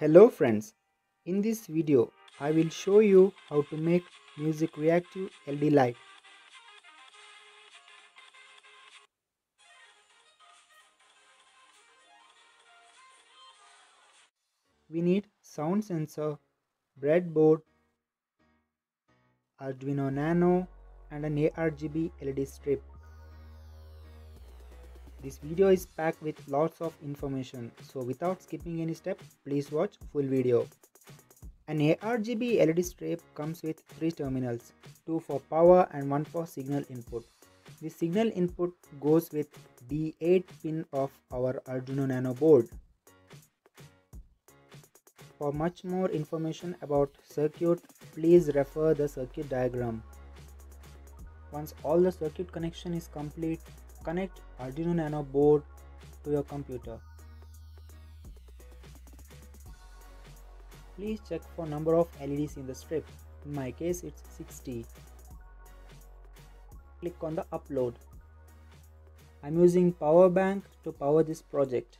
Hello friends, in this video I will show you how to make music reactive LED light. We need sound sensor, breadboard, Arduino Nano and an ARGB LED strip. This video is packed with lots of information, so without skipping any step, please watch full video. An ARGB LED strip comes with 3 terminals, 2 for power and 1 for signal input. The signal input goes with the 8th pin of our Arduino Nano board. For much more information about circuit, please refer the circuit diagram. Once all the circuit connection is complete, connect Arduino Nano board to your computer. Please check for number of LEDs in the strip. In my case it's 60. Click on the upload. I'm using power bank to power this project.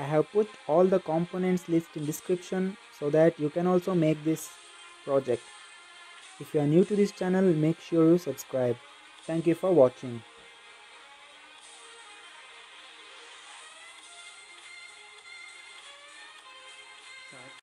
I have put all the components list in description so that you can also make this project. If you are new to this channel, make sure you subscribe. Thank you for watching.